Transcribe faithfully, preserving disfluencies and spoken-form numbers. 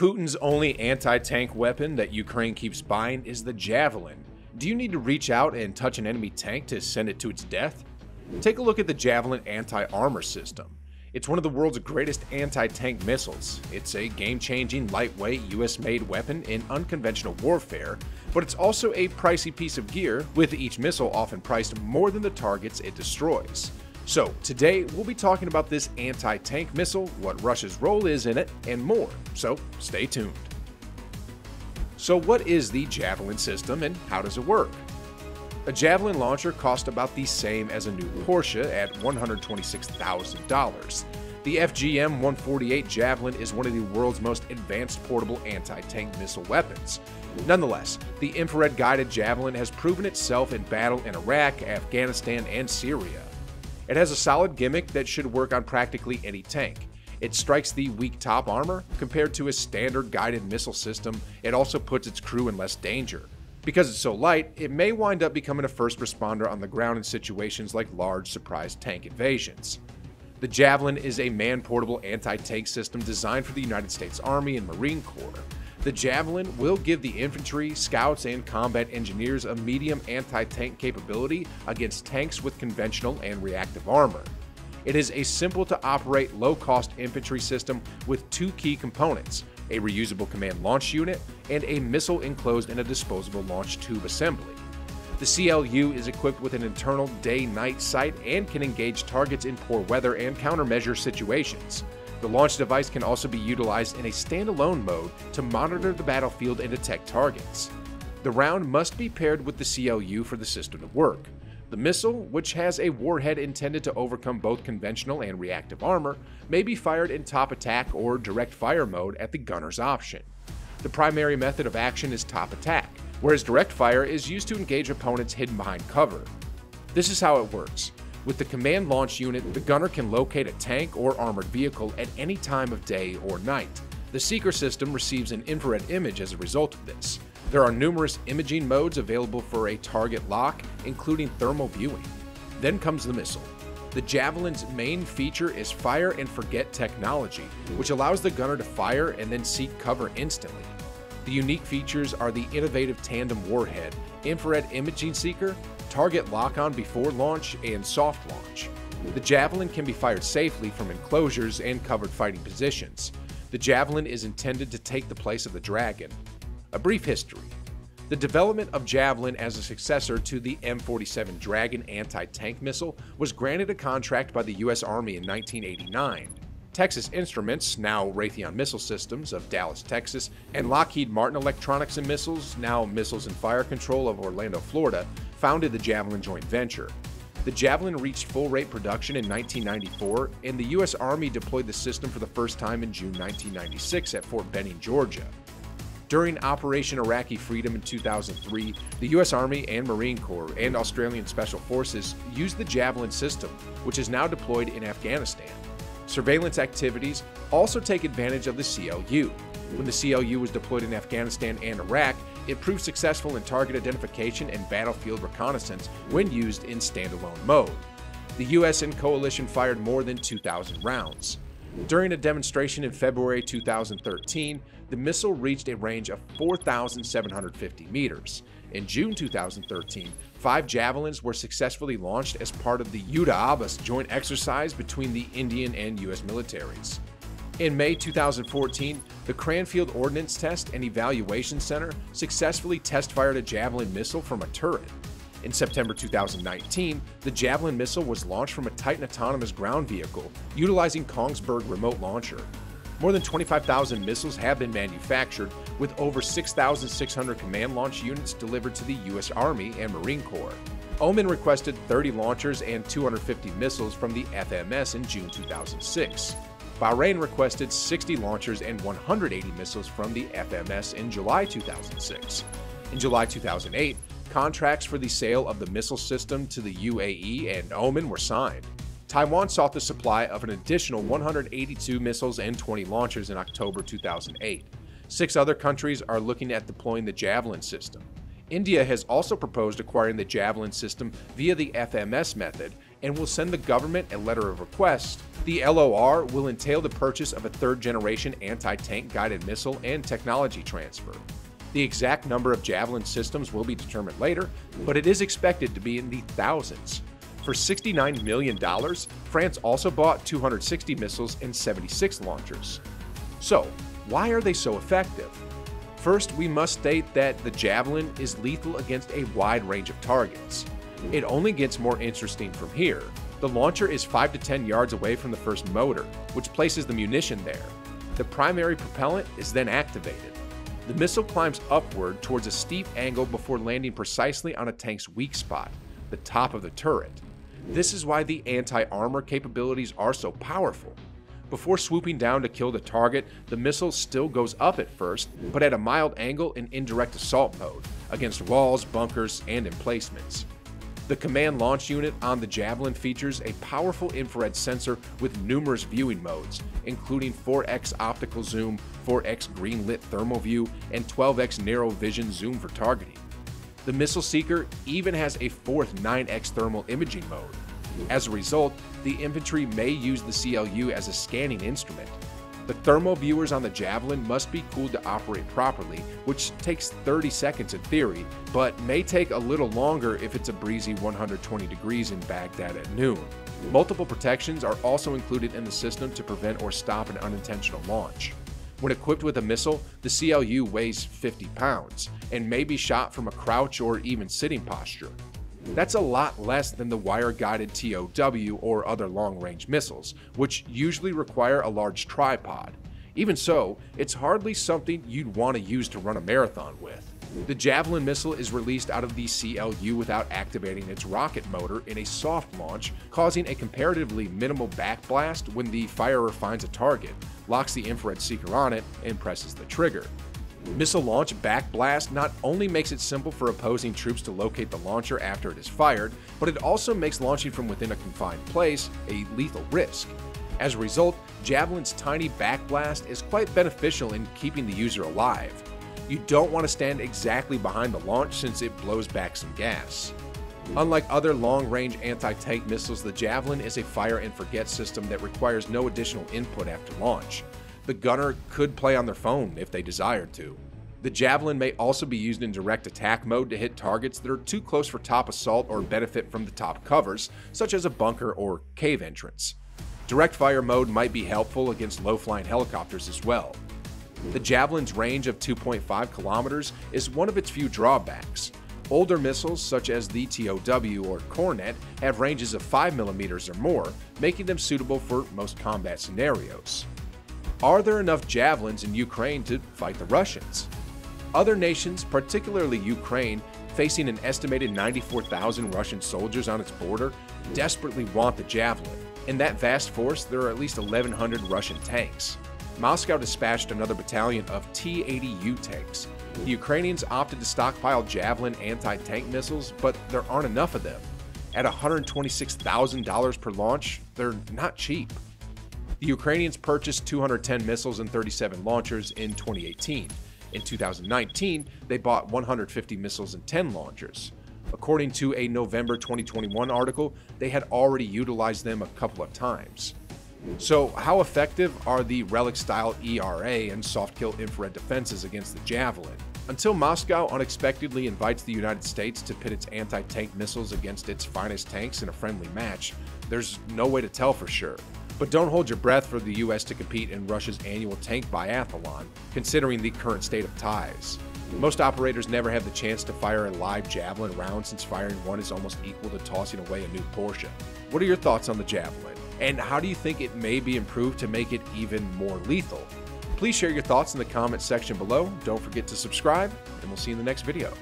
Putin's only anti-tank weapon that Ukraine keeps buying is the Javelin. Do you need to reach out and touch an enemy tank to send it to its death? Take a look at the Javelin anti-armor system. It's one of the world's greatest anti-tank missiles. It's a game-changing, lightweight, U S made weapon in unconventional warfare, but it's also a pricey piece of gear, with each missile often priced more than the targets it destroys. So today, we'll be talking about this anti-tank missile, what Russia's role is in it, and more, so stay tuned. So what is the Javelin system and how does it work? A Javelin launcher cost about the same as a new Porsche at one hundred twenty-six thousand dollars. The F G M one forty-eight Javelin is one of the world's most advanced portable anti-tank missile weapons. Nonetheless, the infrared-guided Javelin has proven itself in battle in Iraq, Afghanistan, and Syria. It has a solid gimmick that should work on practically any tank. It strikes the weak top armor. Compared to a standard guided missile system, it also puts its crew in less danger. Because it's so light, it may wind up becoming a first responder on the ground in situations like large surprise tank invasions. The Javelin is a man-portable anti-tank system designed for the United States Army and Marine Corps. The Javelin will give the infantry, scouts, and combat engineers a medium anti-tank capability against tanks with conventional and reactive armor. It is a simple-to-operate, low-cost infantry system with two key components: a reusable command launch unit, and a missile enclosed in a disposable launch tube assembly. The C L U is equipped with an internal day-night sight and can engage targets in poor weather and countermeasure situations. The launch device can also be utilized in a standalone mode to monitor the battlefield and detect targets. The round must be paired with the C L U for the system to work. The missile, which has a warhead intended to overcome both conventional and reactive armor, may be fired in top attack or direct fire mode at the gunner's option. The primary method of action is top attack, whereas direct fire is used to engage opponents hidden behind cover. This is how it works. With the command launch unit, the gunner can locate a tank or armored vehicle at any time of day or night. The seeker system receives an infrared image as a result of this. There are numerous imaging modes available for a target lock, including thermal viewing. Then comes the missile. The Javelin's main feature is fire and forget technology, which allows the gunner to fire and then seek cover instantly. The unique features are the innovative tandem warhead, infrared imaging seeker, target lock-on before launch, and soft launch. The Javelin can be fired safely from enclosures and covered fighting positions. The Javelin is intended to take the place of the Dragon. A brief history. The development of Javelin as a successor to the M forty-seven Dragon anti-tank missile was granted a contract by the U S Army in nineteen eighty-nine. Texas Instruments, now Raytheon Missile Systems of Dallas, Texas, and Lockheed Martin Electronics and Missiles, now Missiles and Fire Control of Orlando, Florida, founded the Javelin joint venture. The Javelin reached full-rate production in nineteen ninety-four, and the U S Army deployed the system for the first time in June nineteen ninety-six at Fort Benning, Georgia. During Operation Iraqi Freedom in two thousand three, the U S Army and Marine Corps and Australian Special Forces used the Javelin system, which is now deployed in Afghanistan. Surveillance activities also take advantage of the C L U. When the C L U was deployed in Afghanistan and Iraq, it proved successful in target identification and battlefield reconnaissance when used in standalone mode. The U S and coalition fired more than two thousand rounds. During a demonstration in February two thousand thirteen, the missile reached a range of four thousand seven hundred fifty meters. In June two thousand thirteen, five Javelins were successfully launched as part of the Yudh Abhyas joint exercise between the Indian and U S militaries. In May two thousand fourteen, the Cranfield Ordnance Test and Evaluation Center successfully test-fired a Javelin missile from a turret. In September two thousand nineteen, the Javelin missile was launched from a Titan Autonomous Ground Vehicle, utilizing Kongsberg Remote Launcher. More than twenty-five thousand missiles have been manufactured, with over six thousand six hundred command launch units delivered to the U S Army and Marine Corps. Oman requested thirty launchers and two hundred fifty missiles from the F M S in June two thousand six. Bahrain requested sixty launchers and one hundred eighty missiles from the F M S in July two thousand six. In July two thousand eight, contracts for the sale of the missile system to the U A E and Oman were signed. Taiwan sought the supply of an additional one hundred eighty-two missiles and twenty launchers in October two thousand eight. Six other countries are looking at deploying the Javelin system. India has also proposed acquiring the Javelin system via the F M S method, and will send the government a letter of request. The L O R will entail the purchase of a third-generation anti-tank guided missile and technology transfer. The exact number of Javelin systems will be determined later, but it is expected to be in the thousands. For sixty-nine million dollars, France also bought two hundred sixty missiles and seventy-six launchers. So, why are they so effective? First, we must state that the Javelin is lethal against a wide range of targets. It only gets more interesting from here. The launcher is five to ten yards away from the first motor, which places the munition there. The primary propellant is then activated. The missile climbs upward towards a steep angle before landing precisely on a tank's weak spot, the top of the turret. This is why the anti-armor capabilities are so powerful. Before swooping down to kill the target, the missile still goes up at first, but at a mild angle in indirect assault mode, against walls, bunkers, and emplacements. The command launch unit on the Javelin features a powerful infrared sensor with numerous viewing modes, including four X optical zoom, four X green lit thermal view, and twelve X narrow vision zoom for targeting. The missile seeker even has a fourth nine X thermal imaging mode. As a result, the infantry may use the C L U as a scanning instrument. The thermal viewers on the Javelin must be cooled to operate properly, which takes thirty seconds in theory, but may take a little longer if it's a breezy one hundred twenty degrees in Baghdad at noon. Multiple protections are also included in the system to prevent or stop an unintentional launch. When equipped with a missile, the C L U weighs fifty pounds and may be shot from a crouch or even sitting posture. That's a lot less than the wire-guided T O W or other long-range missiles, which usually require a large tripod. Even so, it's hardly something you'd want to use to run a marathon with. The Javelin missile is released out of the C L U without activating its rocket motor in a soft launch, causing a comparatively minimal backblast when the firer finds a target, locks the infrared seeker on it, and presses the trigger. Missile launch backblast not only makes it simple for opposing troops to locate the launcher after it is fired, but it also makes launching from within a confined place a lethal risk. As a result, Javelin's tiny backblast is quite beneficial in keeping the user alive. You don't want to stand exactly behind the launch since it blows back some gas. Unlike other long-range anti-tank missiles, the Javelin is a fire-and-forget system that requires no additional input after launch. The gunner could play on their phone if they desired to. The Javelin may also be used in direct attack mode to hit targets that are too close for top assault or benefit from the top covers, such as a bunker or cave entrance. Direct fire mode might be helpful against low-flying helicopters as well. The Javelin's range of two point five kilometers is one of its few drawbacks. Older missiles, such as the T O W or Cornet, have ranges of five millimeters or more, making them suitable for most combat scenarios. Are there enough Javelins in Ukraine to fight the Russians? Other nations, particularly Ukraine, facing an estimated ninety-four thousand Russian soldiers on its border, desperately want the Javelin. In that vast force, there are at least eleven hundred Russian tanks. Moscow dispatched another battalion of T eighty U tanks. The Ukrainians opted to stockpile Javelin anti-tank missiles, but there aren't enough of them. At one hundred twenty-six thousand dollars per launch, they're not cheap. The Ukrainians purchased two hundred ten missiles and thirty-seven launchers in twenty eighteen. In two thousand nineteen, they bought one hundred fifty missiles and ten launchers. According to a November twenty twenty-one article, they had already utilized them a couple of times. So, how effective are the relic-style E R A and soft-kill infrared defenses against the Javelin? Until Moscow unexpectedly invites the United States to pit its anti-tank missiles against its finest tanks in a friendly match, there's no way to tell for sure. But don't hold your breath for the U S to compete in Russia's annual tank biathlon, considering the current state of ties. Most operators never have the chance to fire a live Javelin round since firing one is almost equal to tossing away a new Porsche. What are your thoughts on the Javelin? And how do you think it may be improved to make it even more lethal? Please share your thoughts in the comments section below. Don't forget to subscribe, and we'll see you in the next video.